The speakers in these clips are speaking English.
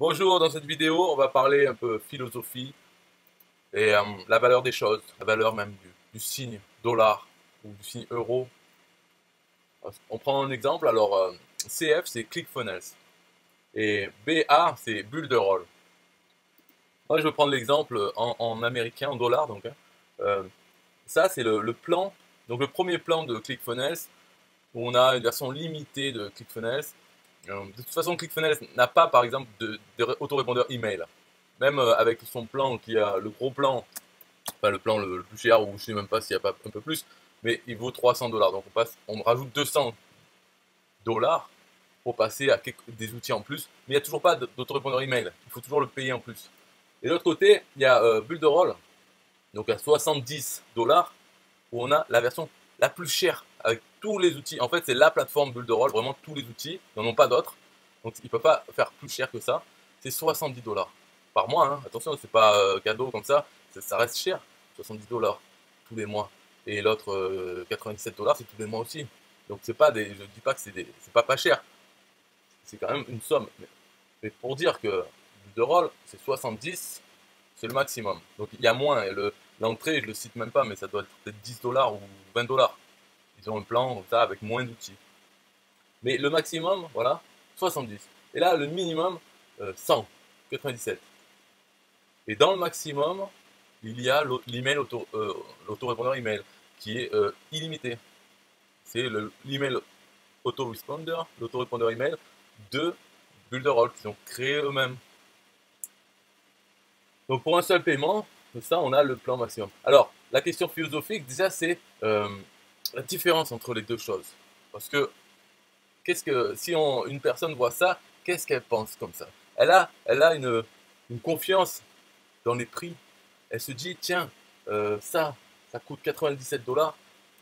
Bonjour, dans cette vidéo, on va parler un peu philosophie et la valeur des choses, la valeur même du signe dollar ou du signe euro. On prend un exemple, alors CF c'est ClickFunnels et BA c'est Builderall. Moi je vais prendre l'exemple en américain, en dollars donc. Ça c'est le plan, donc le premier plan de ClickFunnels où on a une version limitée de ClickFunnels. De toute façon, ClickFunnels n'a pas, par exemple, d'autorépondeur email. Même avec son plan qui a le gros plan, enfin le plan le plus cher, ou je ne sais même pas s'il n'y a pas un peu plus, mais il vaut 300 $. Donc on rajoute 200 $ pour passer à des outils en plus. Mais il n'y a toujours pas d'autorépondeur email. Il faut toujours le payer en plus. Et de l'autre côté, il y a Builderall, donc à 70 $, où on a la version la plus chère avec tous les outils. En fait, c'est la plateforme Builderall, vraiment tous les outils, ils n'en ont pas d'autres. Donc, il ne peut pas faire plus cher que ça. C'est 70 $ par mois. Hein. Attention, c'est pas cadeau comme ça. Ça reste cher, 70 $ tous les mois. Et l'autre, 97 $, c'est tous les mois aussi. Donc, c'est pas des, je ne dis pas que c'est pas cher. C'est quand même une somme. Mais pour dire que Builderall, c'est 70, c'est le maximum. Donc, il y a moins. Et l'entrée, je ne le cite même pas, mais ça doit être peut-être 10 $ ou 20 $. Ils ont un plan comme ça avec moins d'outils. Mais le maximum, voilà, 70. Et là, le minimum, 100, 97. Et dans le maximum, il y a l'email l'autorépondeur email qui est illimité. C'est l'email autoresponder, l'autorépondeur email de Builderall qu'ils ont créé eux-mêmes. Donc pour un seul paiement, ça, on a le plan maximum. Alors, la question philosophique, déjà, c'est la différence entre les deux choses, parce que si une personne voit ça, qu'est-ce qu'elle pense comme ça? Elle a une confiance dans les prix. Elle se dit tiens, ça coûte 97 $,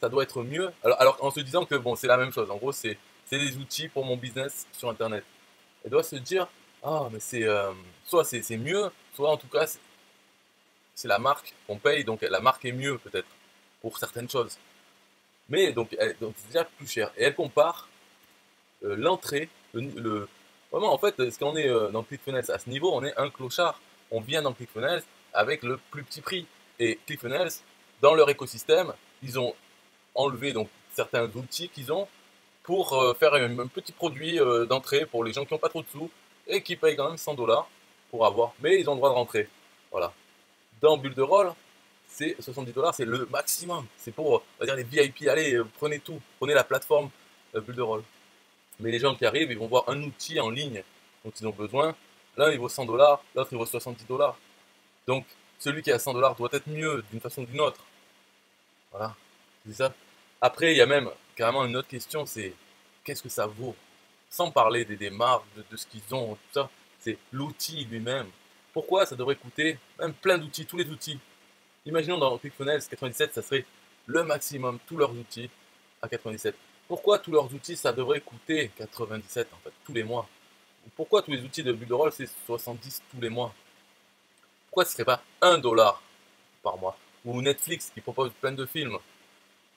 ça doit être mieux. Alors en se disant que bon, c'est la même chose. En gros, c'est des outils pour mon business sur Internet. Elle doit se dire ah mais c'est soit c'est mieux, soit en tout cas c'est la marque qu'on paye, donc la marque est mieux peut-être pour certaines choses. Mais donc c'est déjà plus cher. Et elle compare l'entrée, vraiment en fait, parce qu'on est dans ClickFunnels à ce niveau, on est un clochard. On vient dans ClickFunnels avec le plus petit prix. Et ClickFunnels, dans leur écosystème, ils ont enlevé donc certains outils qu'ils ont pour faire un petit produit d'entrée pour les gens qui n'ont pas trop de sous et qui payent quand même 100 $ pour avoir. Mais ils ont le droit de rentrer. Voilà. Dans Builderall, c'est 70 $, c'est le maximum. C'est pour, on va dire, les VIP. Allez, prenez tout, prenez la plateforme Builderall. Mais les gens qui arrivent, ils vont voir un outil en ligne dont ils ont besoin. L'un, il vaut 100 $, l'autre, il vaut 70 $. Donc, celui qui a 100 $ doit être mieux d'une façon ou d'une autre. Voilà, c'est ça. Après, il y a même carrément une autre question, c'est qu'est-ce que ça vaut? Sans parler des marques, de ce qu'ils ont, tout ça, c'est l'outil lui-même. Pourquoi ça devrait coûter, même plein d'outils, tous les outils? Imaginons dans ClickFunnels 97, ça serait le maximum, tous leurs outils à 97. Pourquoi tous leurs outils, ça devrait coûter 97 en fait, tous les mois? Pourquoi tous les outils de Builderall, c'est 70 tous les mois? Pourquoi ce ne serait pas 1 $ par mois? Ou Netflix qui propose plein de films,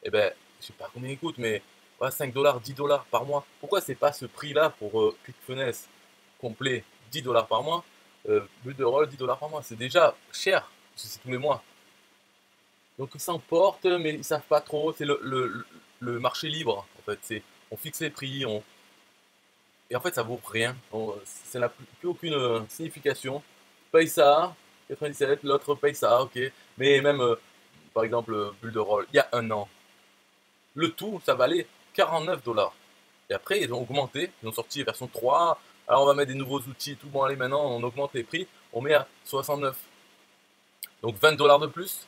eh ben, je ne sais pas combien il coûte, mais voilà, 5 $, 10 $ par mois. Pourquoi ce n'est pas ce prix-là pour ClickFunnels complet, 10 $ par mois, Builderall, 10 $ par mois? C'est déjà cher, c'est tous les mois. Donc ils s'emportent, mais ils ne savent pas trop. C'est le marché libre, en fait. On fixe les prix, et en fait, ça vaut rien. Ça n'a plus aucune signification. Paye ça, 97, l'autre paye ça, ok. Mais même, par exemple, Builderall, il y a un an, le tout, ça valait 49 $. Et après, ils ont augmenté, ils ont sorti version 3. Alors, on va mettre des nouveaux outils, tout bon, allez, maintenant, on augmente les prix, on met à 69. Donc, 20 $ de plus.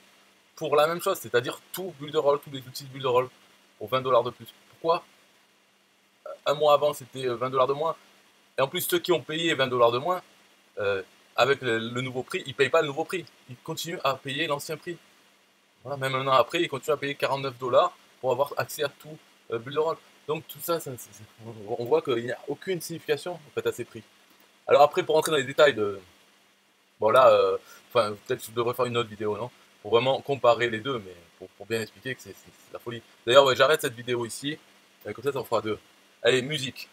Pour la même chose, c'est-à-dire tout Builderall, tous les outils de Builderall pour 20 $ de plus. Pourquoi? Un mois avant, c'était 20 $ de moins. Et en plus, ceux qui ont payé 20 $ de moins, avec le nouveau prix, ils ne payent pas le nouveau prix. Ils continuent à payer l'ancien prix. Voilà, même un an après, ils continuent à payer 49 $ pour avoir accès à tout Builderall. Donc tout ça, on voit qu'il n'y a aucune signification en fait, à ces prix. Alors après, pour rentrer dans les détails de... Bon là, peut-être que je devrais faire une autre vidéo, non? Pour vraiment comparer les deux, mais pour bien expliquer que c'est la folie. D'ailleurs, ouais, j'arrête cette vidéo ici, comme ça, ça en fera deux. Allez, musique!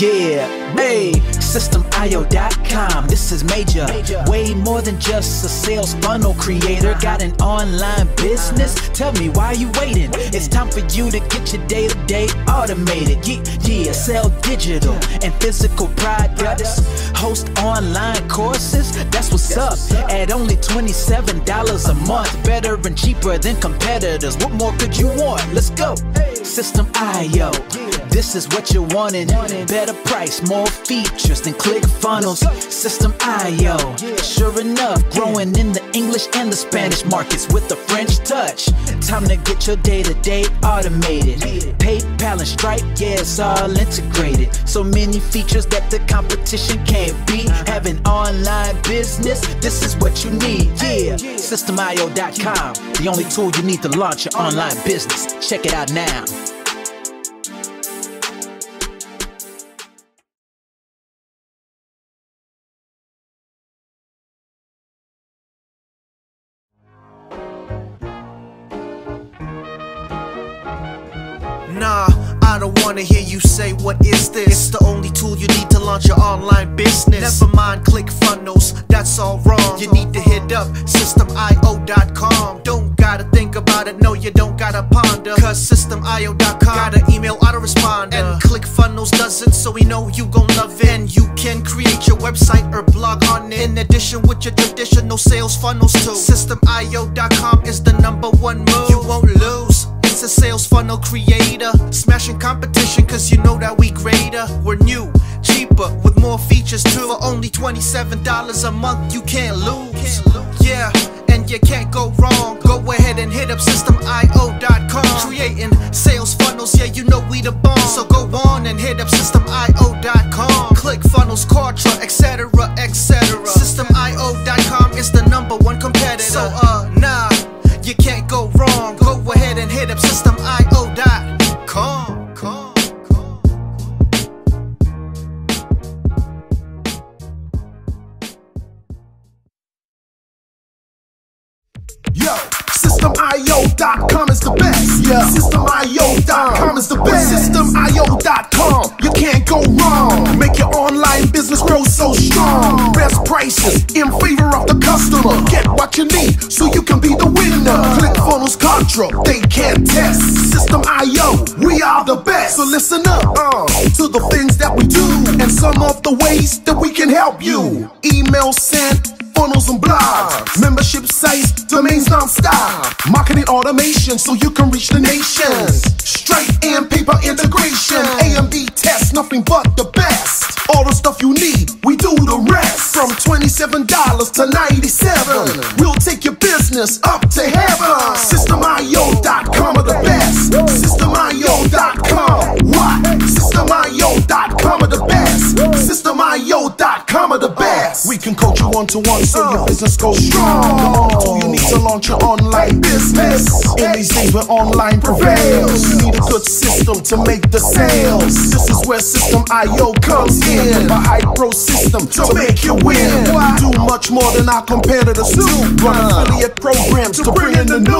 Yeah, hey, systeme.io.com. This is major, way more than just a sales funnel creator. Got an online business? Tell me, why are you waiting? It's time for you to get your day-to-day automated. Yeah, sell digital and physical products. Host online courses, that's what's up. At only $27 a month. Better and cheaper than competitors. What more could you want? Let's go. Systeme.io. This is what you're wanting. Better price, more features than ClickFunnels. Systeme.io. Sure enough, growing in the English and the Spanish markets with a French touch. Time to get your day-to-day automated. PayPal and Stripe, yeah, it's all integrated. So many features that the competition can't beat. Have an online business, this is what you need. Yeah, systeme.io.com. The only tool you need to launch your online business. Check it out now. Nah, I don't wanna hear you say, what is this? It's the only tool you need to launch your online business. Never mind ClickFunnels, that's all wrong. You need to hit up systeme.io.com. Don't gotta think about it, no you don't gotta ponder, cause systeme.io.com got an email autoresponder, and ClickFunnels doesn't, so we know you gon' love it. And you can create your website or blog on it, in addition with your traditional sales funnels too. Systeme.io.com is the #1 move. You won't lose. It's a sales funnel creator, smashing competition cause you know that we greater. We're new, cheaper, with more features too. For only $27 a month you can't lose. Yeah, and you can't go wrong. Go ahead and hit up systeme.io.com. Creating sales funnels, yeah you know we the bomb. So go on and hit up systeme.io.com. ClickFunnels, Kartra, etc, etc. Systeme.io.com is the #1 competitor. So nah, you can't go wrong. Go ahead and hit up systeme.io.com. Yo, systeme.io.com is the best. Yeah, systeme.io.com is the best. Systeme.io.com, you can't go wrong. Make your online business grow so strong. Best prices in favor of the customer. Get what you need so you can be the winner. ClickFunnels, Kartra, they can't test. Systeme.io, we are the best. So listen up to the things that we do and some of the ways that we can help you. Email sent, funnels and blogs, membership sites, domains non-stop, marketing automation so you can reach the nations. Straight and paper integration, A&B tests, nothing but the best. All the stuff you need, we do the rest. From $27 to $97, we'll take your business up to heaven. Systeme.io.com are the best. Systeme.io.com, what? Systeme.io.com are the best. Systeme.io.com are the best. We can coach you one-to-one so your business goes strong. The only tool you need to launch your online business. In these days where online prevails, you need a good system to make the sales. This is where Systeme.io comes in, a high-pro system to make you win. We do much more than our competitors do. Run affiliate programs to bring in the new.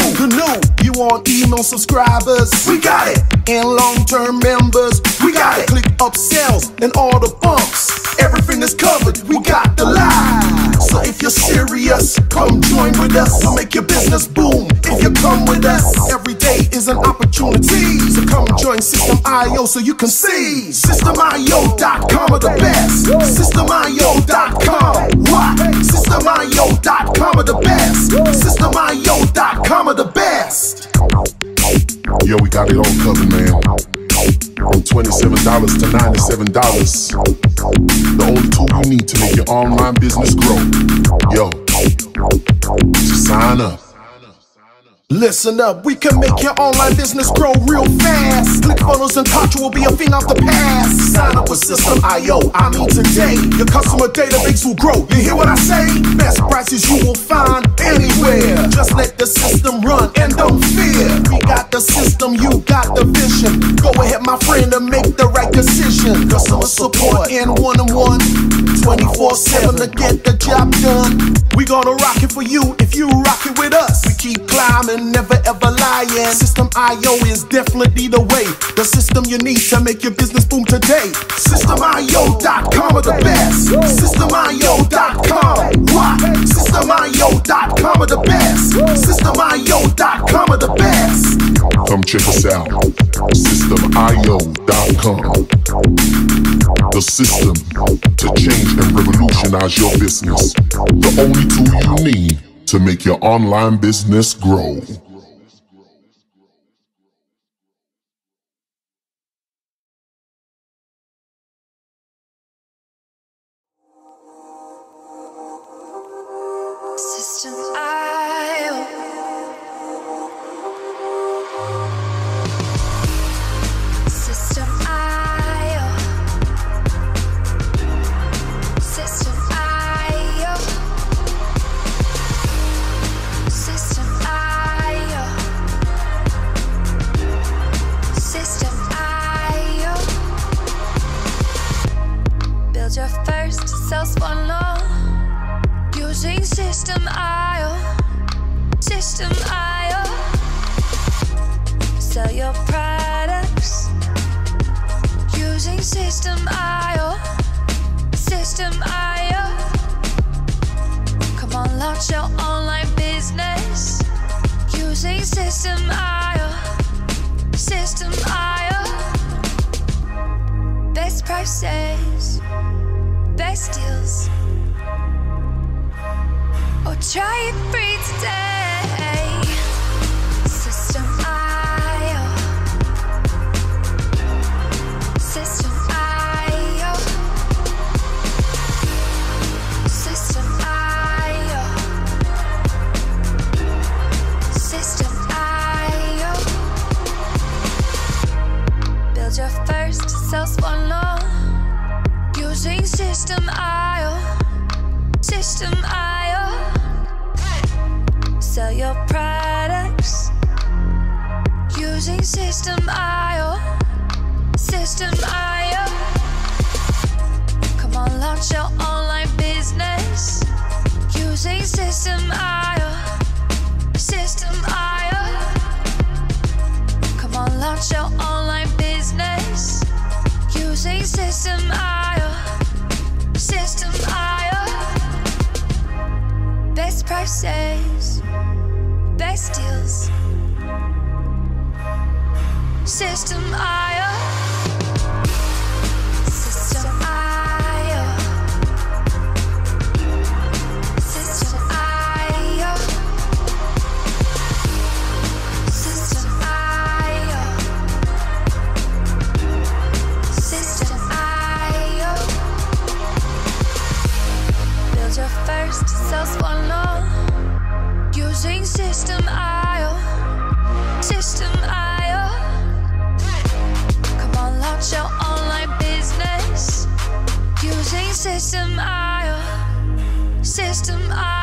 You want email subscribers? We got it. And long-term members? We got it. Click upsells and all the bumps. Everything is covered. We got the lie. So if you're serious, come join with us. We'll make your business boom if you come with us. Every day is an opportunity, so come join Systeme.io so you can see. Systeme.io.com are the best. Systeme.io.com, what? Systeme.io.com are the best. Systeme.io.com are the best. Yo, we got it all covered, man. From $27 to $97, the only tool you need to make your online business grow. Yo, just sign up. Listen up, we can make your online business grow real fast. ClickFunnels and Kartra will be a thing of the past. Sign up with Systeme.io, I mean today. Your customer database will grow, you hear what I say? Best prices you will find anywhere. Just let the system run and don't fear. We got the system, you got the vision. Go ahead my friend and make the right decision. Customer support and one-on-one, 24/7 to get the job done. We gonna rock it for you if you rock it with us. We keep climbing and never ever lying. Systeme.io is definitely the way, the system you need to make your business boom today. Systeme.io.com are the best. Systeme.io.com, rock. Systeme.io.com are the best. Systeme.io.com are the best. Come check us out. Systeme.io.com, the system to change and revolutionize your business. The only tool you need to make your online business grow. Systeme.io. Build your first sales funnel using Systeme.io. Systeme.io. Sell your products using Systeme.io. Systeme.io. Come on, launch your online business using Systeme.io. Systeme.io. Best prices, best deals, or try it free today. Systeme.io. Systeme.io. Systeme.io. Systeme.io. Build your first sales funnel using Systeme.io. Systeme.io. Sell your products using Systeme.io. Systeme.io. Come on, launch your online business using Systeme.io. Systeme.io. Come on, launch your online business using Systeme.io. Systeme.io. Best prices, best deals, Systeme.io. Sales funnel using Systeme.io. Systeme.io. Come on, launch your online business using Systeme.io. Systeme.io.